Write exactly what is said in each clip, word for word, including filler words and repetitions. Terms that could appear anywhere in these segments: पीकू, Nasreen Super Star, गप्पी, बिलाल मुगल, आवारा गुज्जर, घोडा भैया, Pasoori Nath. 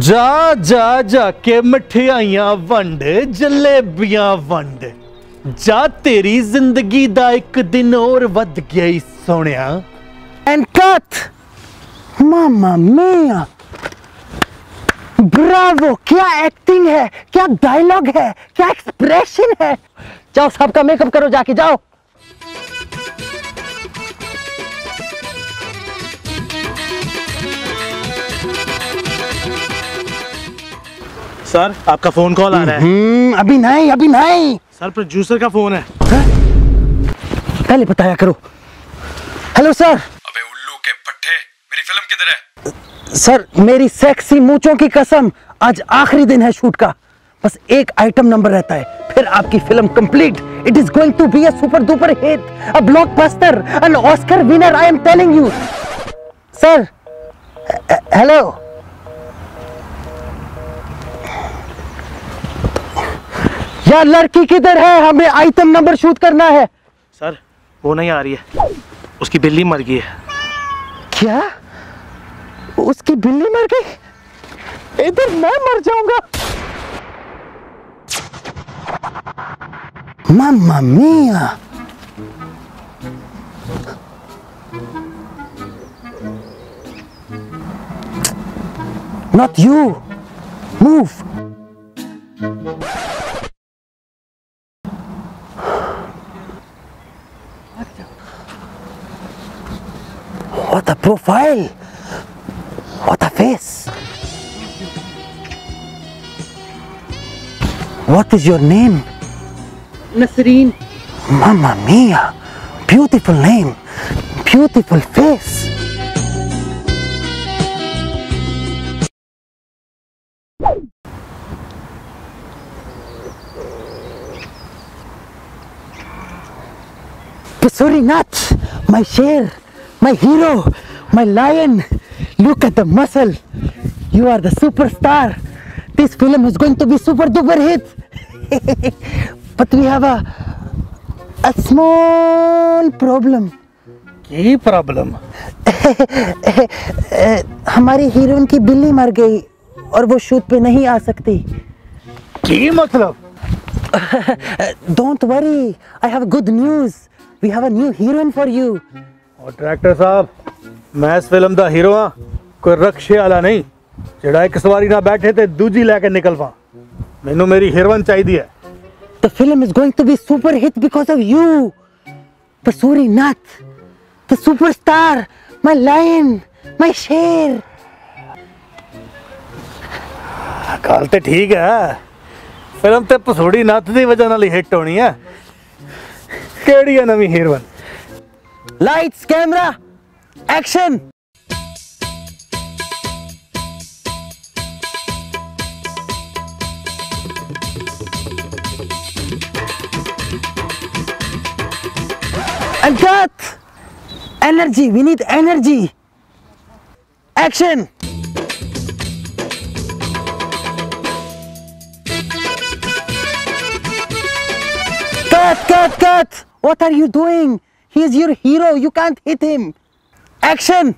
जा जा जाके मठियाइयां वंड, जलेबियां वंड, जा तेरी जिंदगी दा एक दिन और वध गया ही सोनिया। एंड कट मामा मिया, ब्रावो, क्या एक्टिंग है, क्या डायलॉग है, क्या एक्सप्रेशन है। जाओ सबका मेकअप करो जाके, जाओ। सर आपका फोन कॉल आ रहा है। अभी नहीं अभी नहीं सर, प्रोड्यूसर का फोन है, पहले बताया करो। Hello sir. अबे उल्लू के पट्टे, मेरी फिल्म किधर है? सर मेरी सेक्सी मूंछों की कसम, आज आखिरी दिन है शूट का, बस एक आइटम नंबर रहता है, फिर आपकी film complete. It is going to be a super duper hit, a blockbuster, an Oscar winner, I am telling you sir. Hello यार, लड़की किधर है? हमें आइटम नंबर शूट करना है। सर वो नहीं आ रही है, उसकी बिल्ली मर गई है। क्या उसकी बिल्ली मर गई? इधर मैं मर जाऊंगा। मम्मा मिया, not you, move. What a profile! What a face! What is your name? Nasreen. Mamma mia! Beautiful name, beautiful face. Pasoori Nath, my sher. My hero, my lion, look at the muscle. You are the superstar. This film is going to be super duper hit. But we have a a small problem. Key problem? हमारी heroine की बिल्ली मर गई और वो shoot पे नहीं आ सकती। की मतलब? Don't worry, I have good news. We have a new heroine for you. और डायरेक्टर साहब, मैं इस फिल्म दा हीरो हां, कोई रक्षे वाला नहीं जेड़ा एक सवारी ना बैठे ते दूजी लेके निकल पा। मैनू मेरी हीरोइन चाहिदी है। The film is going to be super hit because of you Pasoori Nath, the superstar, my lion, my शेर। गल ते ठीक है, फिल्म ते Pasoori Nath दी वजह नाल हिट होनी है। केड़ी है नवी heroine? Lights, camera, action! And cut! Energy, we need energy! Action! Cut, cut, cut! What are you doing? He is your hero. You can't hit him. Action!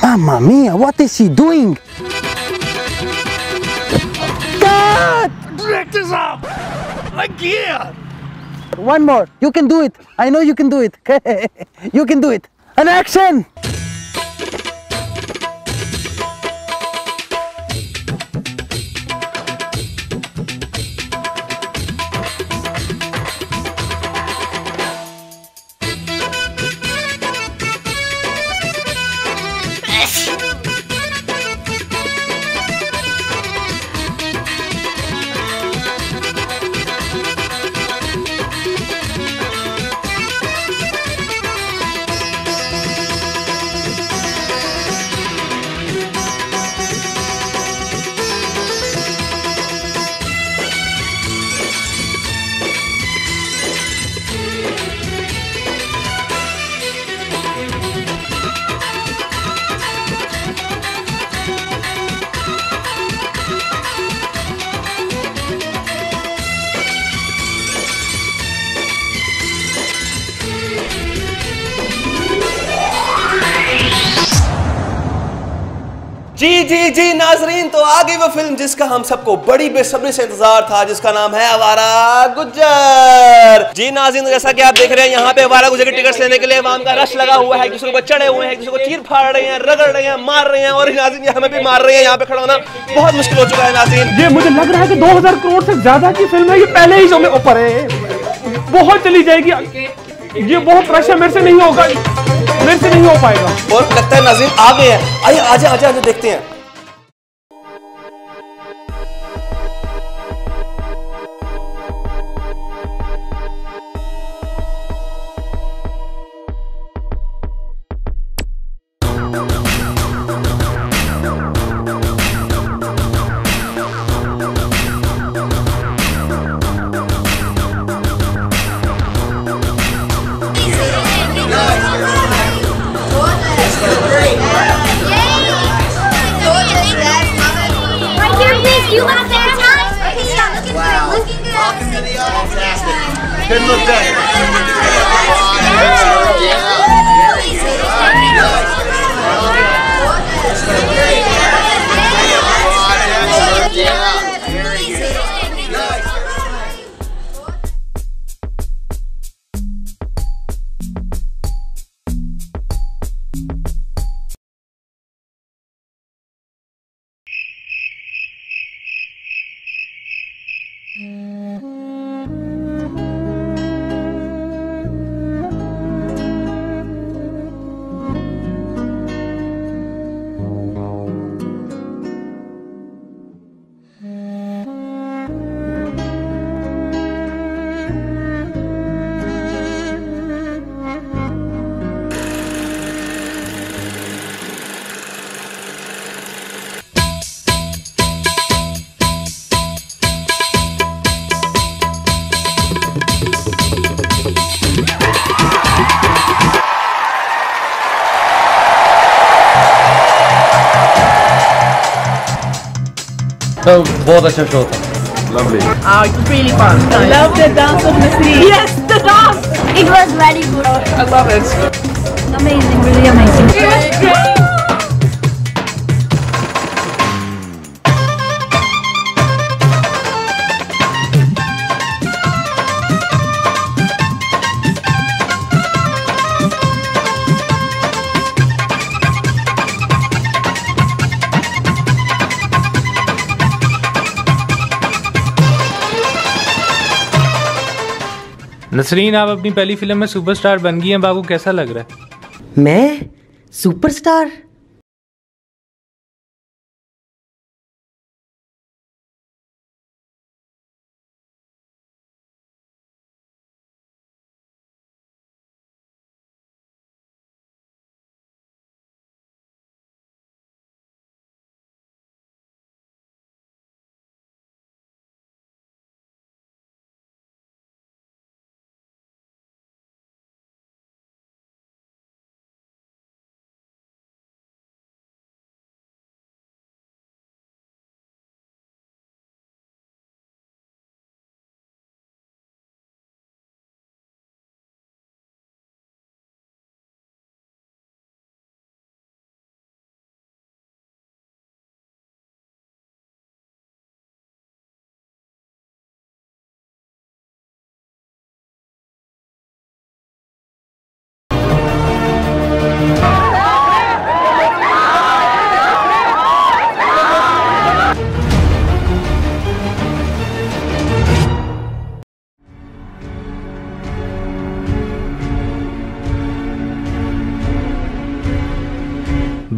Mamma mia! What is he doing? Cut! Director saab, like here. One more. You can do it. I know you can do it. You can do it. An action! जी जी नाजरीन, तो आ गई वो film जिसका हम सबको बड़ी बेसब्री से इंतजार था, जिसका नाम है आवारा गुज्जर। जी नाजरीन, जैसा कि आप देख रहे हैं यहाँ पे आवारा गुज्जर के टिकट लेने के लिए आवाम का रश लगा हुआ है। किसी को चढ़े हुए हैं, किसी को चीर फाड़ रहे हैं, रगड़ रहे हैं, मार रहे हैं, और नाजरीन हमें भी मार रहे हैं। यहाँ पे खड़ा होना बहुत मुश्किल हो चुका है नाजरीन। ये मुझे लग रहा है की दो हजार करोड़ से ज्यादा की फिल्म है, ये पहले ही शो में ऊपर है, बहुत चली जाएगी। ये बहुत प्रेशर मेरे से नहीं होगा, मेरे से नहीं हो पाएगा। और लगता है नाज़रीन आ गए हैं, आइए आजा आजा आजा देखते हैं। Good look good. So, बहुत अच्छा शो था। Lovely. Ah, it was really fun. I love the dance of Nasreen. Yes, the dance. It was very good. I love it. Amazing, really amazing. It was great. Nasreen, आप अपनी पहली film में superstar बन गई हैं, बाबू कैसा लग रहा है? मैं सुपरस्टार?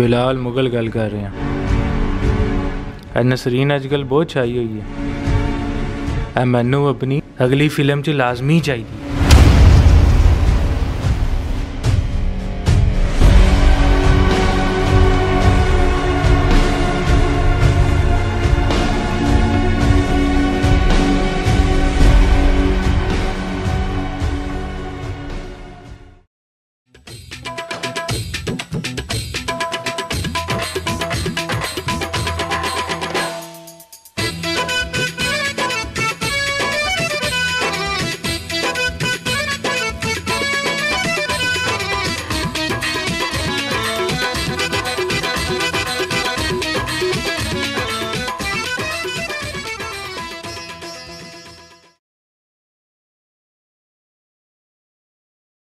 बिलाल मुगल गल कर रहे हैं। नसरीन अजकल बहुत चाहिए हुई है, मैनू अपनी अगली फिल्म च लाजमी चाहिए।